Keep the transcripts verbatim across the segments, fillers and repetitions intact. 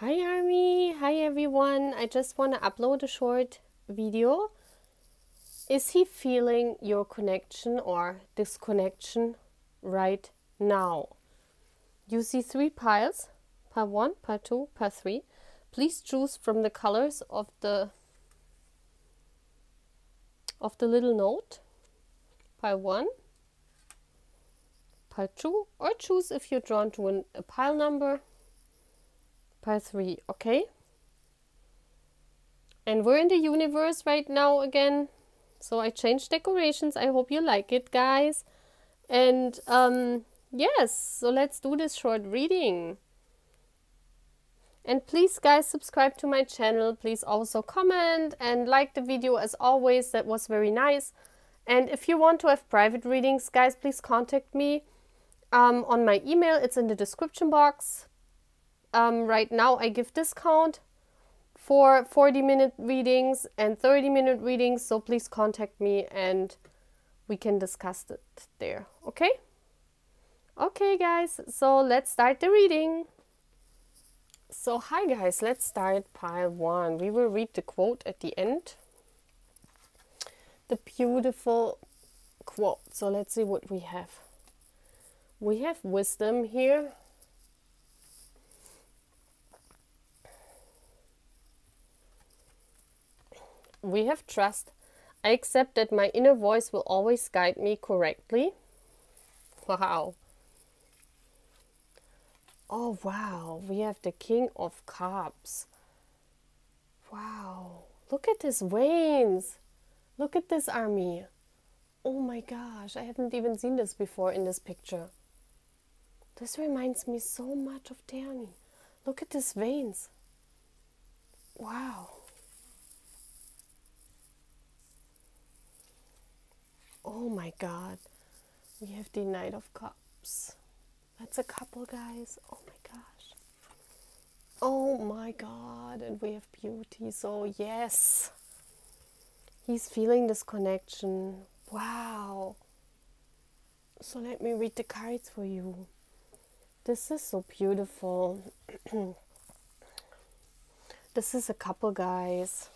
Hi Army, hi everyone. I just want to upload a short video. Is he feeling your connection or disconnection right now? You see three piles, part one, part two, part three. Please choose from the colors of the of the little note, part one, part two, or choose if you're drawn to an, a pile number, part three, okay? And we're in the universe right now again, so I changed decorations. I hope you like it, guys. And um, yes, so let's do this short reading. And please, guys, subscribe to my channel. Please also comment and like the video as always. That was very nice. And if you want to have private readings, guys, please contact me um, on my email. It's in the description box. Um, right now, I give discount for forty minute readings and thirty minute readings. So please contact me and we can discuss it there. Okay? Okay, guys. So let's start the reading. So hi guys, let's start pile one. We will read the quote at the end. The beautiful quote. So let's see what we have. We have wisdom here. We have trust. I accept that my inner voice will always guide me correctly. Wow. Oh wow, we have the King of Cups. Wow, look at his veins. Look at this, Army. Oh my gosh, I haven't even seen this before in this picture. This reminds me so much of the Army. Look at his veins. Wow. Oh my god, we have the Knight of Cups. That's a couple, guys. Oh my gosh. Oh my god. And we have beauty. So yes. He's feeling this connection. Wow. So let me read the cards for you. This is so beautiful. This is a couple, guys.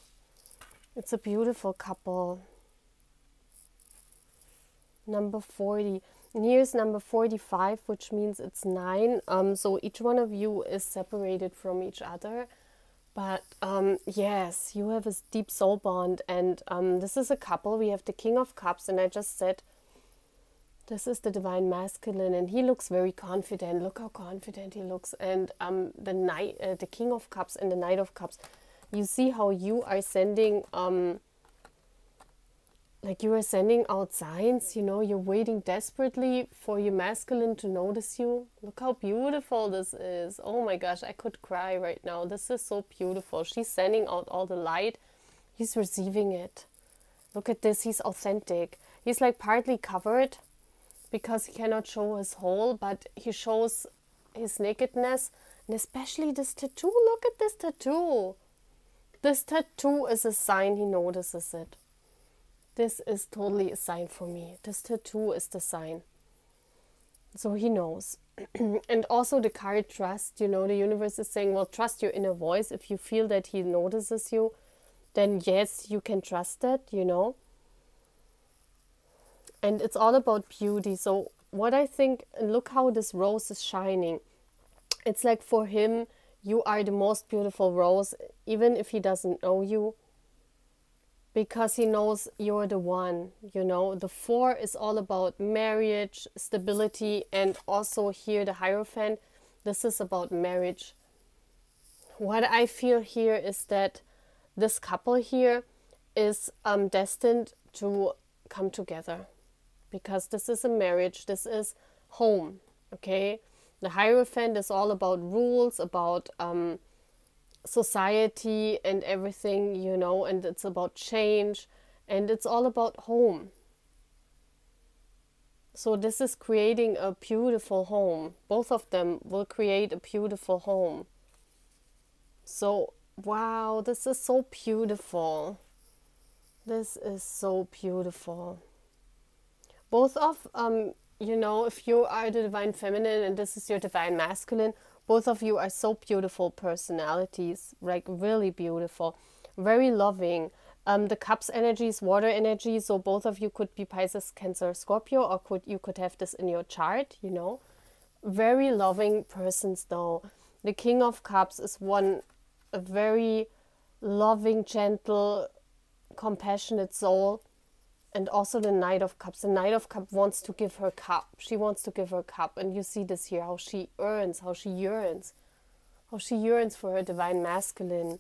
It's a beautiful couple. Number forty. And here's number forty-five, which means it's nine. Um, so each one of you is separated from each other. But um, yes, you have a deep soul bond. And um, this is a couple. We have the King of Cups. And I just said, this is the Divine Masculine. And he looks very confident. Look how confident he looks. And um, the, knight, uh, the King of Cups and the Knight of Cups. You see how you are sending... Um, Like you are sending out signs, you know, you're waiting desperately for your masculine to notice you. Look how beautiful this is. Oh my gosh, I could cry right now. This is so beautiful. She's sending out all the light. He's receiving it. Look at this. He's authentic. He's like partly covered because he cannot show his whole, but he shows his nakedness, and especially this tattoo. Look at this tattoo. This tattoo is a sign he notices it. This is totally a sign for me. This tattoo is the sign. So he knows. And also the card trust, you know, the universe is saying, well, trust your inner voice. If you feel that he notices you, then yes, you can trust that, you know. And it's all about beauty. So what I think, and look how this rose is shining. It's like for him, you are the most beautiful rose, even if he doesn't know you. Because he knows you're the one, you know. The four is all about marriage, stability, and also here the Hierophant. This is about marriage. What I feel here is that this couple here is um, destined to come together. Because this is a marriage, this is home, okay. The Hierophant is all about rules, about... Um, society and everything, you know, and it's about change, and it's all about home. So this is creating a beautiful home. Both of them will create a beautiful home. So wow, this is so beautiful. This is so beautiful. Both of um you know, if you are the Divine Feminine and this is your Divine Masculine, Both of you are so beautiful personalities, like really beautiful, very loving. Um, the cup's energy is water energy, so both of you could be Pisces, Cancer, Scorpio, or could you could have this in your chart, you know. Very loving persons though. The King of Cups is one a very loving, gentle, compassionate soul. And also the Knight of Cups. The Knight of Cups wants to give her cup. She wants to give her cup. And you see this here, how she earns, how she yearns. How she yearns for her Divine Masculine.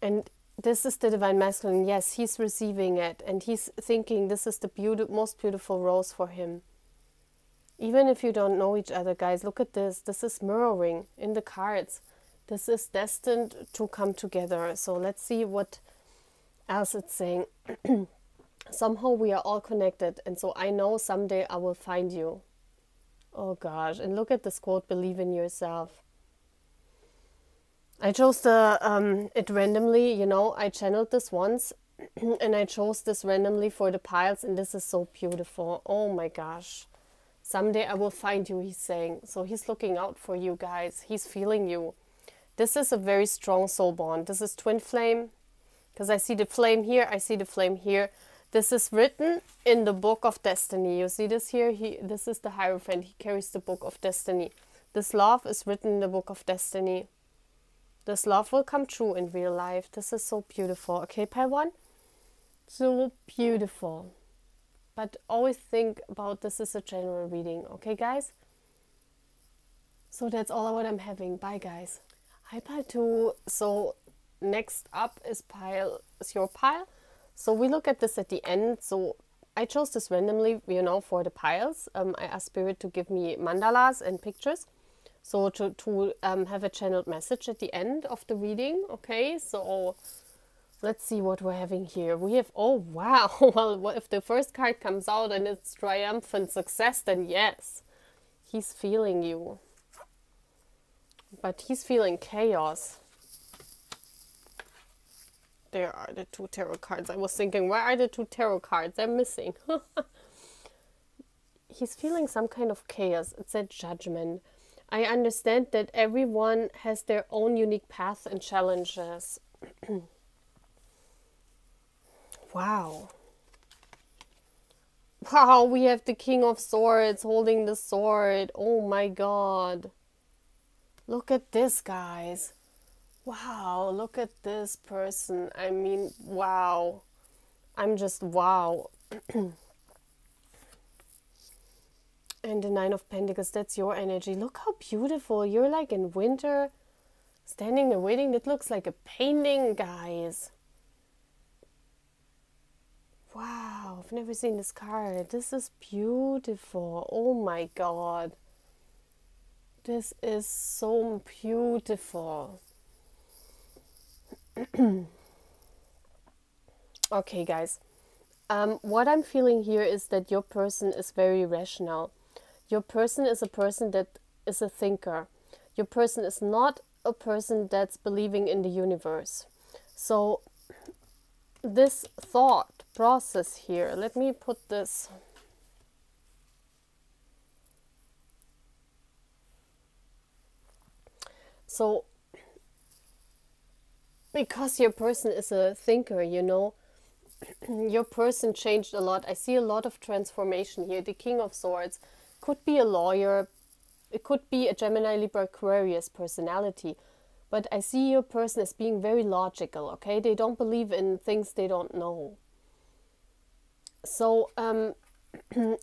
And this is the Divine Masculine. Yes, he's receiving it. And he's thinking this is the beauty, most beautiful rose for him. Even if you don't know each other, guys, look at this. This is mirroring in the cards. This is destined to come together. So let's see what else it's saying. Somehow we are all connected, and so I know someday I will find you. Oh gosh, and look at this quote, believe in yourself. I chose the, um, it randomly, you know, I channeled this once, and I chose this randomly for the piles, and this is so beautiful. Oh my gosh. Someday I will find you, he's saying. So he's looking out for you guys. He's feeling you. This is a very strong soul bond. This is twin flame, because I see the flame here, I see the flame here. This is written in the Book of Destiny. You see this here? He, this is the Hierophant. He carries the Book of Destiny. This love is written in the Book of Destiny. This love will come true in real life. This is so beautiful. Okay, pile one? So beautiful. But always think about this is a general reading. Okay, guys? So that's all what I'm having. Bye, guys. Hi, pile two. So next up is pile, is your pile. So we look at this at the end. So I chose this randomly, you know, for the piles. Um, I asked Spirit to give me mandalas and pictures. So to, to um, have a channeled message at the end of the reading. Okay, so let's see what we're having here. We have, oh wow, well, if the first card comes out and it's triumphant success, then yes, he's feeling you. But he's feeling chaos. There are the two tarot cards. I was thinking, where are the two tarot cards? They're missing. He's feeling some kind of chaos. It's a judgment. I understand that everyone has their own unique path and challenges. Wow. Wow, we have the King of Swords holding the sword. Oh my God. Look at this, guys. Wow, look at this person. I mean, wow. I'm just wow. And the Nine of Pentacles, that's your energy. Look how beautiful. You're like in winter, standing and waiting. That looks like a painting, guys. Wow, I've never seen this card. This is beautiful. Oh my God. This is so beautiful. Okay, guys, um, what I'm feeling here is that your person is very rational. Your person is a person that is a thinker. Your person is not a person that's believing in the universe. So this thought process here, let me put this. So because your person is a thinker, you know, your person changed a lot. I see a lot of transformation here. The King of Swords could be a lawyer. It could be a Gemini, Libra, Aquarius personality. But I see your person as being very logical, okay? They don't believe in things they don't know. So um,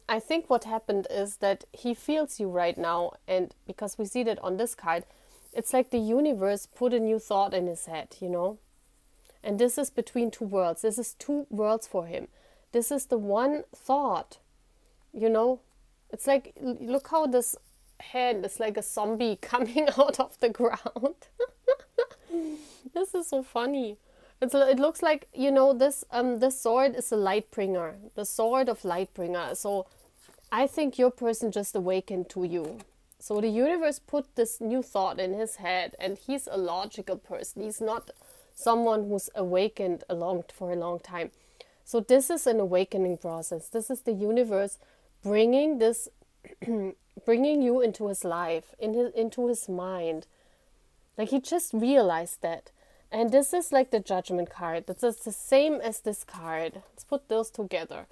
I think what happened is that he feels you right now. And because we see that on this card, it's like the universe put a new thought in his head, you know. And this is between two worlds. This is two worlds for him. This is the one thought, you know. It's like, look how this hand is like a zombie coming out of the ground. This is so funny. It's, it looks like, you know, this, um, this sword is a light bringer. The sword of light bringer. So I think your person just awakened to you. So the universe put this new thought in his head, and he's a logical person. He's not someone who's awakened a long, for a long time. So this is an awakening process. This is the universe bringing this bringing you into his life, in his, into his mind. Like, he just realized that. And this is like the judgment card. This is the same as this card. Let's put those together.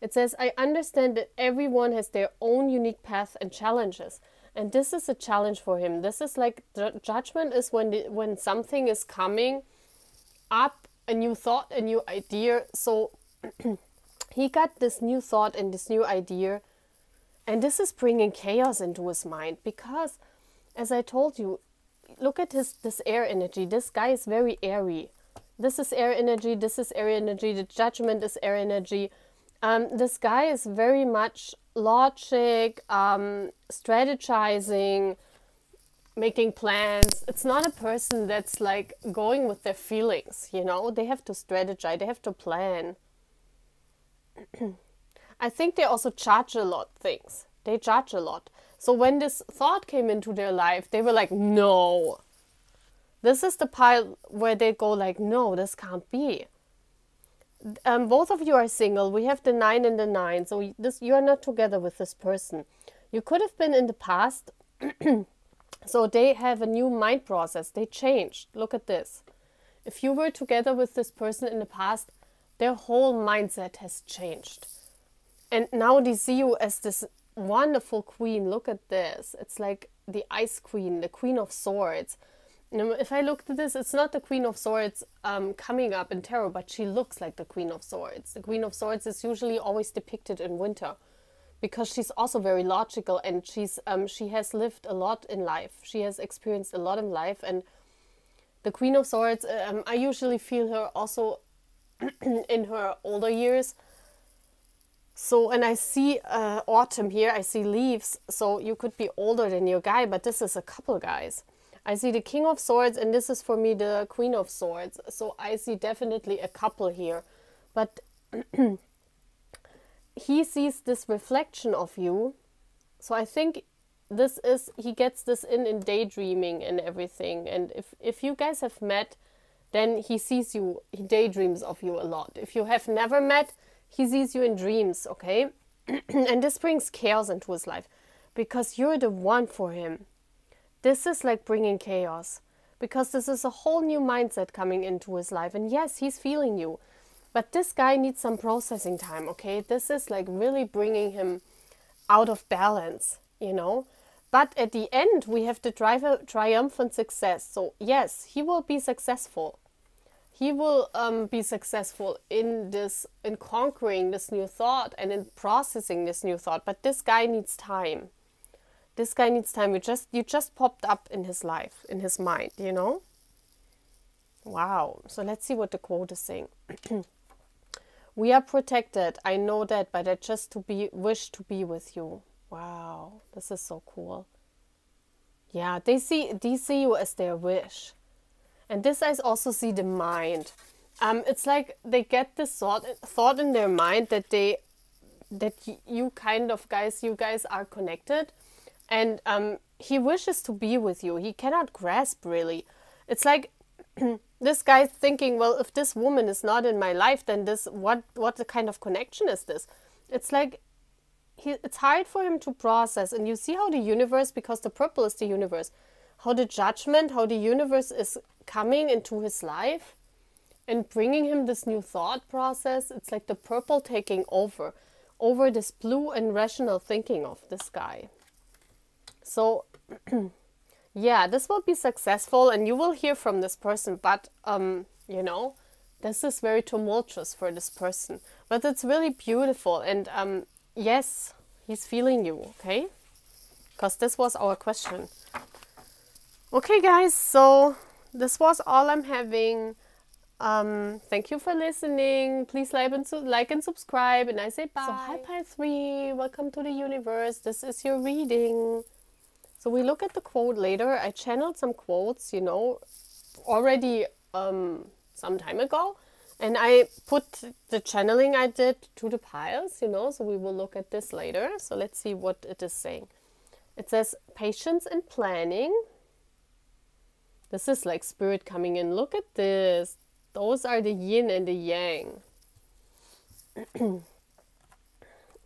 It says, I understand that everyone has their own unique path and challenges. And this is a challenge for him. This is like, judgment is when, the, when something is coming up, a new thought, a new idea. So he got this new thought and this new idea. And this is bringing chaos into his mind. Because, as I told you, look at his this air energy. This guy is very airy. This is air energy. This is air energy. The judgment is air energy. Um, this guy is very much logic, um, strategizing, making plans. It's not a person that's like going with their feelings, you know. They have to strategize. They have to plan. I think they also judge a lot things. They judge a lot. So when this thought came into their life, they were like, no. This is the pile where they go like, no, this can't be. Um, both of you are single. We have the nine and the nine. So this, you are not together with this person. You could have been in the past. So they have a new mind process. They changed. Look at this. If you were together with this person in the past, their whole mindset has changed. And now they see you as this wonderful queen. Look at this. It's like the ice queen, the queen of swords. Now, if I looked at this, it's not the queen of swords um, coming up in tarot, but she looks like the queen of swords. The queen of swords is usually always depicted in winter, because she's also very logical, and she's um, she has lived a lot in life. She has experienced a lot in life. And the queen of swords, um, I usually feel her also in her older years. So, and I see uh, autumn here, I see leaves, so you could be older than your guy, but this is a couple, guys. I see the king of swords, and this is for me the queen of swords, so I see definitely a couple here. But he sees this reflection of you, so I think this is, he gets this in in daydreaming and everything. And if, if you guys have met, then he sees you, he daydreams of you a lot. If you have never met, he sees you in dreams, okay? And this brings chaos into his life, because you're the one for him. This is like bringing chaos, because this is a whole new mindset coming into his life. And yes, he's feeling you, but this guy needs some processing time, okay? This is like really bringing him out of balance, you know? But at the end, we have the tri- triumphant success. So yes, he will be successful. He will um, be successful in this, in conquering this new thought and in processing this new thought. But this guy needs time. This guy needs time. You just, you just popped up in his life, in his mind, you know? Wow. So let's see what the quote is saying. We are protected. I know that, but I just to be, wish to be with you. Wow. This is so cool. Yeah, they see, they see you as their wish. And this I also see the mind. Um, it's like they get this thought, thought in their mind that they, that you kind of guys, you guys are connected, and um, he wishes to be with you. He cannot grasp really. It's like this guy's thinking, well, if this woman is not in my life, then this, what, what kind of connection is this? It's like he, it's hard for him to process. And you see how the universe, because the purple is the universe, how the judgment, how the universe is coming into his life and bringing him this new thought process. It's like the purple taking over, over this blue and rational thinking of this guy. So yeah, this will be successful, and you will hear from this person. But um, you know, this is very tumultuous for this person, but it's really beautiful. And um, yes, he's feeling you, okay? Because this was our question. Okay, guys, so this was all I'm having. Um, thank you for listening. Please like and, su like and subscribe. And I say bye. So hi, Pile three. Welcome to the universe. This is your reading. So we look at the quote later. I channeled some quotes, you know, already um, some time ago. And I put the channeling I did to the piles, you know. So we will look at this later. So let's see what it is saying. It says, patience and planning. This is like spirit coming in. Look at this. Those are the yin and the yang.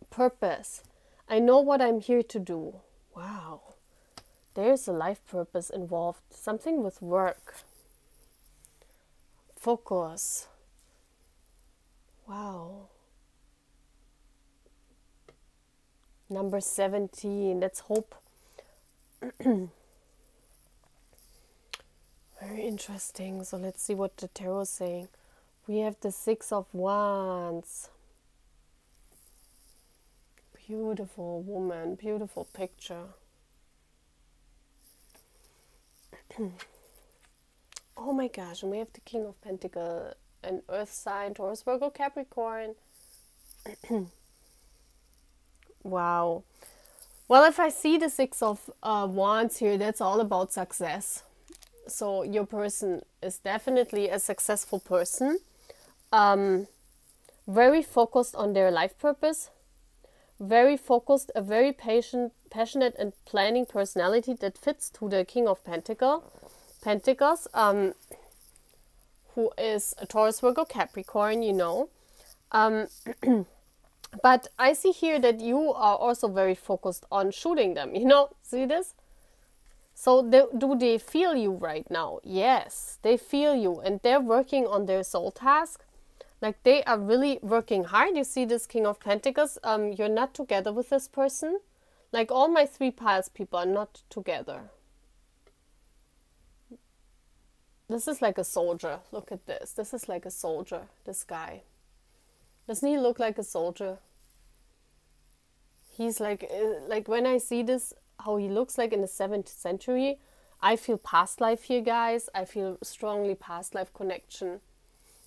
Purpose. I know what I'm here to do. Wow. There's a life purpose involved. Something with work. Focus. Wow. Number seventeen. That's hope. Very interesting. So let's see what the tarot is saying. We have the Six of Wands. Beautiful woman, beautiful picture. Oh my gosh, and we have the King of Pentacles, an earth sign, Taurus, Virgo, Capricorn. Wow. Well, if I see the Six of uh, Wands here, that's all about success. So your person is definitely a successful person, um, very focused on their life purpose, very focused, a very patient, passionate and planning personality that fits to the King of Pentacle, Pentacles, um, who is a Taurus, Virgo, Capricorn, you know. Um, but I see here that you are also very focused on shooting them, you know, see this? So they, do they feel you right now? Yes, they feel you and they're working on their soul task. Like they are really working hard. You see this King of Pentacles, um, you're not together with this person. Like all my three piles people are not together. This is like a soldier. Look at this. This is like a soldier, this guy. Doesn't he look like a soldier? He's like, like when I see this, how he looks like in the seventh century. I feel past life here, guys. I feel strongly past life connection.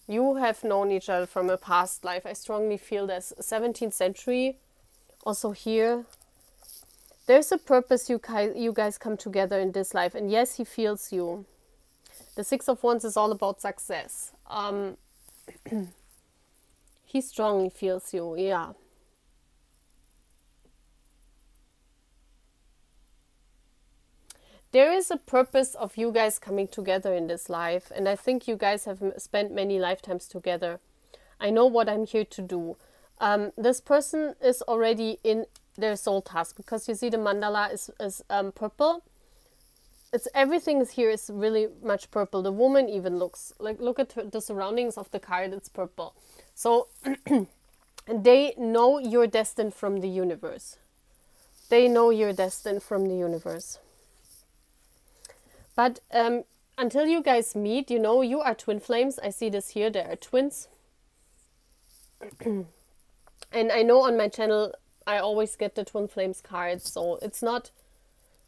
You have known each other from a past life. I strongly feel this seventeenth century. Also here, there's a purpose you guys, you guys come together in this life. And yes, he feels you. The Six of Wands is all about success. Um, he strongly feels you, yeah. There is a purpose of you guys coming together in this life, and I think you guys have spent many lifetimes together. I know what I'm here to do. Um, this person is already in their soul task, because you see the mandala is, is um, purple. It's everything here is really much purple. The woman even looks, like look at her, the surroundings of the card, it's purple. So they know you're destined from the universe. They know you're destined from the universe. But um, until you guys meet, you know, you are twin flames. I see this here. There are twins. And I know on my channel, I always get the twin flames cards. So it's not,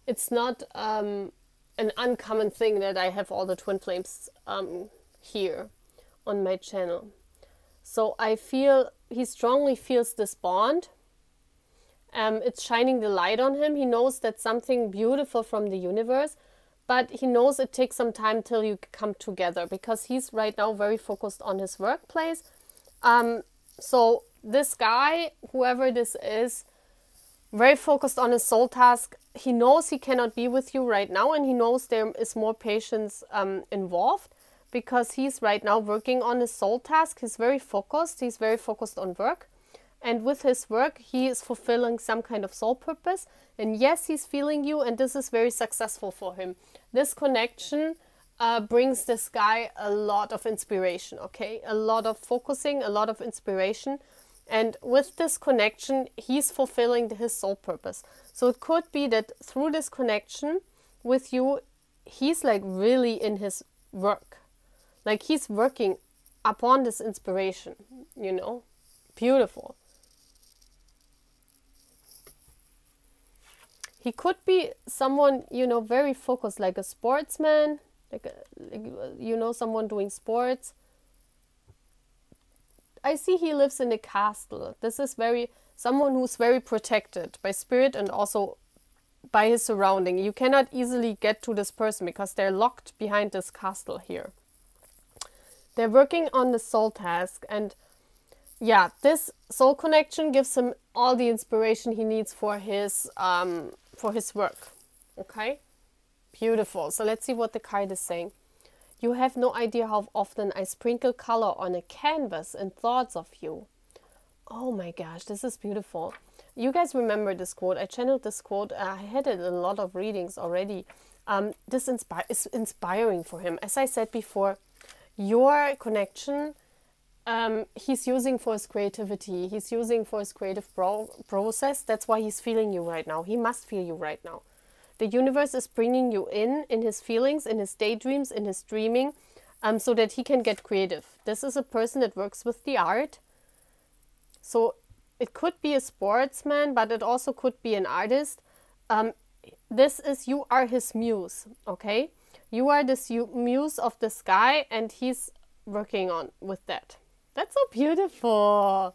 it's not um, an uncommon thing that I have all the twin flames um, here on my channel. So I feel he strongly feels this bond. Um, it's shining the light on him. He knows that something beautiful from the universe. But he knows it takes some time till you come together, because he's right now very focused on his workplace. Um, so this guy, whoever this is, very focused on his soul task. He knows he cannot be with you right now, and he knows there is more patience um, involved, because he's right now working on his soul task. He's very focused. He's very focused on work. And with his work, he is fulfilling some kind of soul purpose. And yes, he's feeling you, and this is very successful for him. This connection uh, brings this guy a lot of inspiration, okay? A lot of focusing, a lot of inspiration. And with this connection, he's fulfilling his soul purpose. So it could be that through this connection with you, he's like really in his work. Like he's working upon this inspiration, you know? Beautiful. He could be someone, you know, very focused, like a sportsman, like, a, like, you know, someone doing sports. I see he lives in a castle. This is very, someone who's very protected by spirit and also by his surrounding. You cannot easily get to this person because they're locked behind this castle here. They're working on the soul task, and yeah, this soul connection gives him all the inspiration he needs for his, um, for his work. Okay? Beautiful. So let's see what the card is saying. You have no idea how often I sprinkle color on a canvas and thoughts of you. Oh my gosh, this is beautiful. You guys remember this quote. I channeled this quote. I had it in a lot of readings already. Um, this inspi- is inspiring for him. As I said before, your connection um, he's using for his creativity. He's using for his creative pro process. That's why he's feeling you right now. He must feel you right now. The universe is bringing you in, in his feelings, in his daydreams, in his dreaming, um, so that he can get creative. This is a person that works with the art. So it could be a sportsman, but it also could be an artist. Um, this is, you are his muse, okay? You are this muse of the sky, and he's working on with that. That's so beautiful.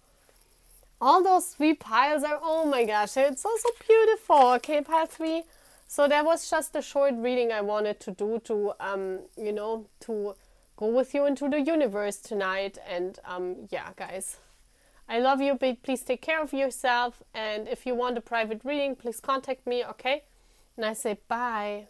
All those three piles are, oh my gosh, it's so, so beautiful. Okay, pile three. So that was just a short reading I wanted to do to, um, you know, to go with you into the universe tonight. And um, yeah, guys, I love you. Please take care of yourself. And if you want a private reading, please contact me, okay? And I say bye.